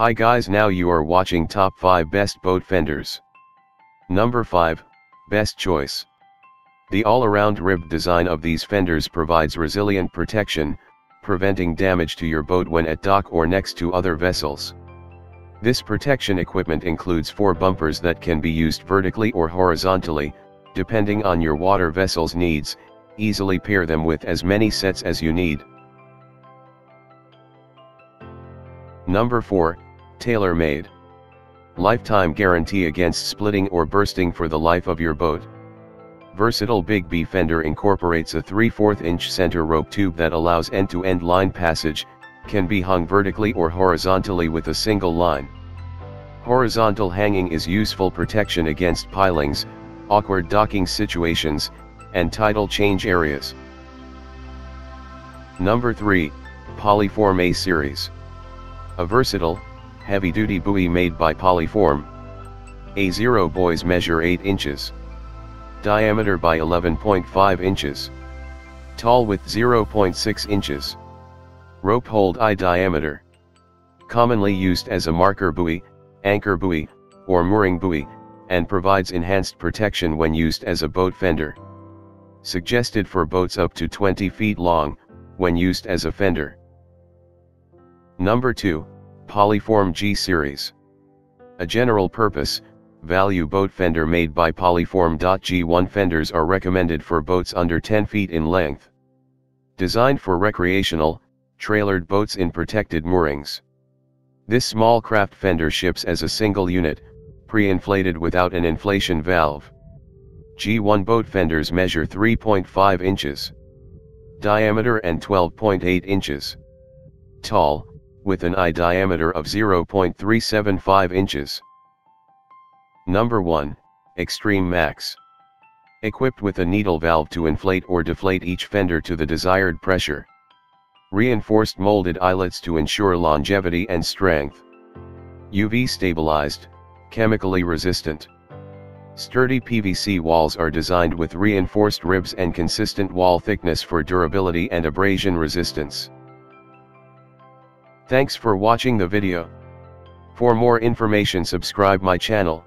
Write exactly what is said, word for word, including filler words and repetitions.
Hi guys, now you are watching top five best boat fenders. Number five, Best Choice. The all-around ribbed design of these fenders provides resilient protection, preventing damage to your boat when at dock or next to other vessels. This protection equipment includes four bumpers that can be used vertically or horizontally, depending on your water vessel's needs. Easily pair them with as many sets as you need. Number four, Tailor-Made. Lifetime guarantee against splitting or bursting for the life of your boat. Versatile Big B fender incorporates a three quarter inch center rope tube that allows end-to-end line passage, can be hung vertically or horizontally with a single line. Horizontal hanging is useful protection against pilings, awkward docking situations, and tidal change areas. Number three, Polyform A Series. A versatile, heavy-duty buoy made by Polyform. A zero buoys measure eight inches. Diameter by eleven point five inches. Tall with zero point six inches. Rope hold I diameter. Commonly used as a marker buoy, anchor buoy, or mooring buoy, and provides enhanced protection when used as a boat fender. Suggested for boats up to twenty feet long, when used as a fender. Number two, Polyform G Series. A general-purpose, value boat fender made by Polyform. G one fenders are recommended for boats under ten feet in length. Designed for recreational, trailered boats in protected moorings. This small craft fender ships as a single unit, pre-inflated without an inflation valve. G one boat fenders measure three point five inches. Diameter and twelve point eight inches. Tall, with an eye diameter of zero point three seven five inches. Number one, Extreme Max. Equipped with a needle valve to inflate or deflate each fender to the desired pressure. Reinforced molded eyelets to ensure longevity and strength. U V stabilized, chemically resistant. Sturdy P V C walls are designed with reinforced ribs and consistent wall thickness for durability and abrasion resistance. Thanks for watching the video. For more information, subscribe my channel.